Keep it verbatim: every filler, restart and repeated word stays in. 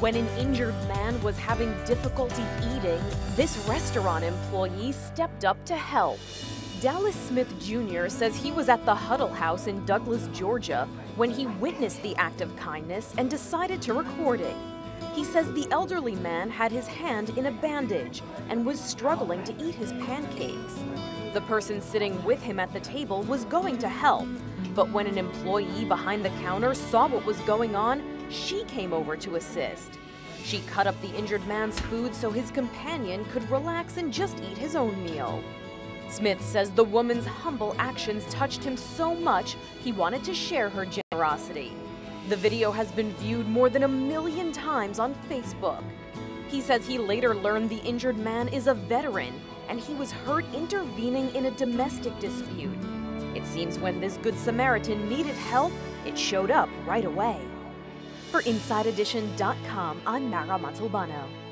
When an injured man was having difficulty eating, this restaurant employee stepped up to help. Dallas Smith Junior says he was at the Huddle House in Douglas, Georgia, when he witnessed the act of kindness and decided to record it. He says the elderly man had his hand in a bandage and was struggling to eat his pancakes. The person sitting with him at the table was going to help, but when an employee behind the counter saw what was going on, she came over to assist. She cut up the injured man's food so his companion could relax and just eat his own meal. Smith says the woman's humble actions touched him so much he wanted to share her generosity. The video has been viewed more than a million times on Facebook. He says he later learned the injured man is a veteran and he was hurt intervening in a domestic dispute. It seems when this Good Samaritan needed help, it showed up right away. For Inside Edition dot com, I'm Mara Montalbano.